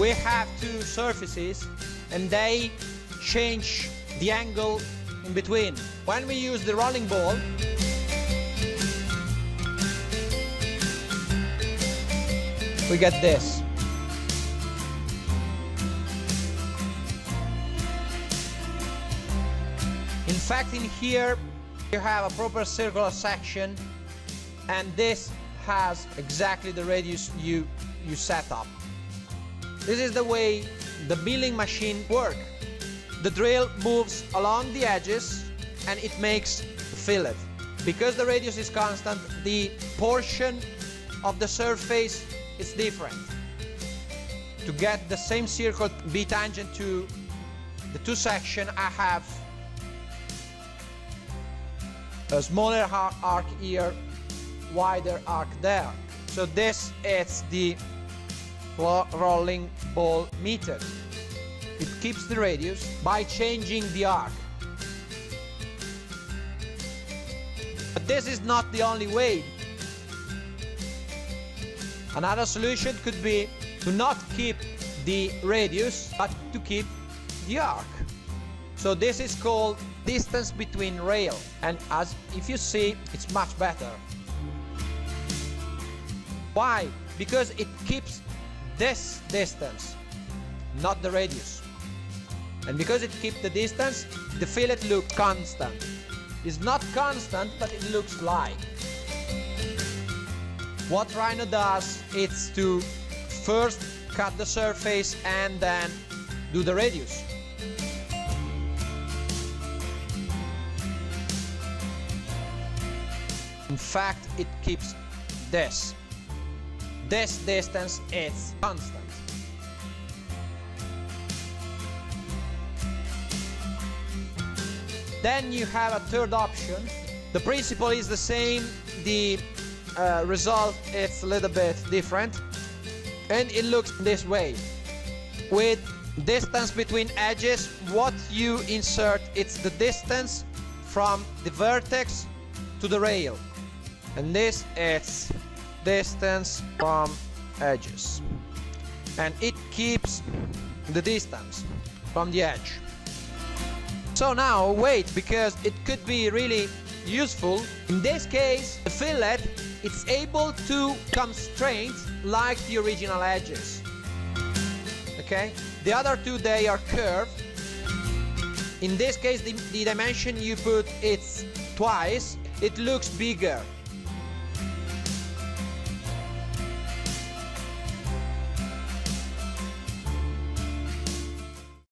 we have two surfaces and they change the angle in between. When we use the rolling ball, we get this. In fact, in here you have a proper circular section, and this has exactly the radius you set up. This is the way the milling machine works. The drill moves along the edges and it makes the fillet. Because the radius is constant, the portion of the surface is different. To get the same circle be tangent to the two sections, I have a smaller arc here, wider arc there. So this is the rolling ball method. It keeps the radius by changing the arc. But this is not the only way. Another solution could be to not keep the radius, but to keep the arc. So this is called distance between rail, and as if you see, it's much better. Why? Because it keeps this distance, not the radius. And because it keeps the distance, the fillet looks constant. It's not constant, but it looks like. What Rhino does is to first cut the surface and then do the radius. In fact, it keeps this. This distance is constant. Then you have a third option. The principle is the same, the result is a little bit different, and it looks this way. With distance between edges, what you insert is the distance from the vertex to the rail, and this is distance from edges, and it keeps the distance from the edge. So now wait, because it could be really useful. In this case, the fillet is able to constrain like the original edges. Okay? The other two, they are curved. In this case, the dimension you put is twice. It looks bigger.